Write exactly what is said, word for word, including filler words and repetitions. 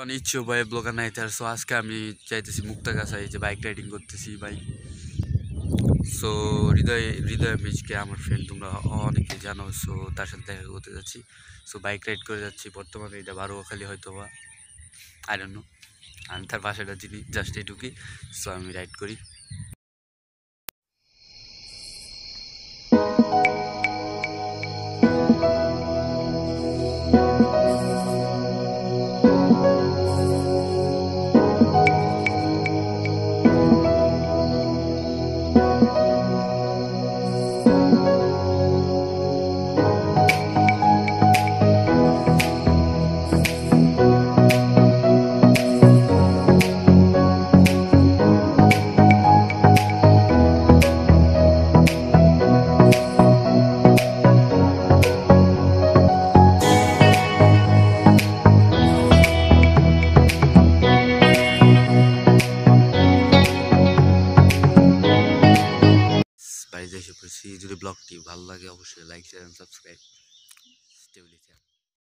অনিচ্ছু ভাই ব্লগার নাই তার সো আজকে আমি যাইতেছি মুক্তাগাছা এই যে বাইক রাইডিং করতেছি ভাই। সো হৃদয় হৃদয় মিজকে আমার ফ্রেন্ড, তোমরা অনেকে জানো। সো তার সাথে দেখা করতে যাচ্ছি, সো বাইক রাইড করে যাচ্ছি। বর্তমানে এটা বারোয়াখালী হয়তো বা আই ডোন্ট নো, আমি তার বাসাটা চিনি জাস্ট এটুকুই। সো আমি রাইড করি। যদি ব্লগটি ভালো লাগে অবশ্যই লাইক, শেয়ার এন্ড সাবস্ক্রাইব।